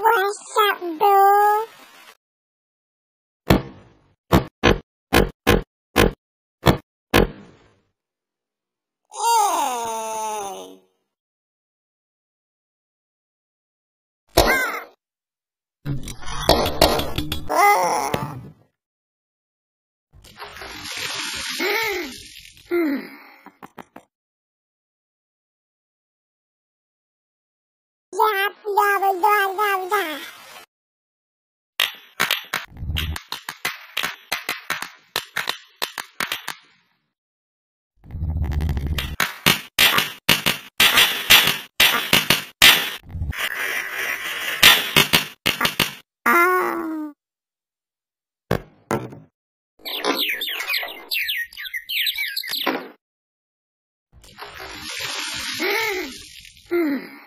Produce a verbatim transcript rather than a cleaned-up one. What's up, bro? Hmm.